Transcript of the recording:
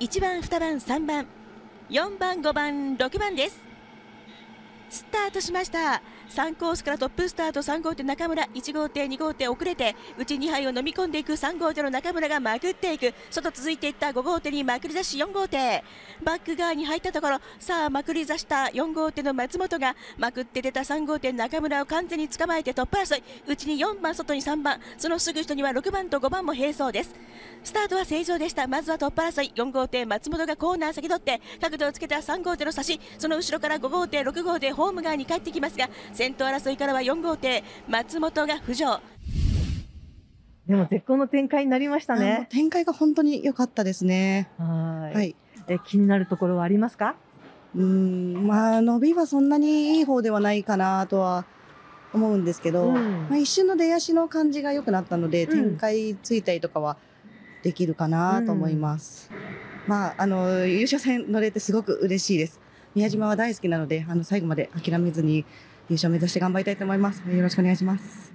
1番、2番、3番、4番、5番、6番です。スタートしました。3コースからトップスタート、3号艇中村、1号艇、2号艇遅れて、うち2杯を飲み込んでいく3号艇の中村がまくっていく、外続いていった5号艇にまくり出し4号艇、バック側に入ったところ、さあまくり出した4号艇の松本がまくって出た3号艇中村を完全に捕まえてトップ争い、うちに4番、外に3番、そのすぐ人には6番と5番も並走です。スタートは正常でした。まずはトップ争い、4号艇松本がコーナー先取って角度をつけた3号艇の差し、その後ろから5号艇、6号艇ホーム側に帰ってきますが、先頭争いからは4号艇松本が浮上。でも絶好の展開になりましたね。展開が本当に良かったですね。はい。気になるところはありますか？まあ伸びはそんなにいい方ではないかなとは思うんですけど、まあ一瞬の出足の感じが良くなったので、展開ついたりとかはできるかなと思います。まあ優勝戦乗れてすごく嬉しいです。宮島は大好きなので、最後まで諦めずに優勝目指して頑張りたいと思います。よろしくお願いします。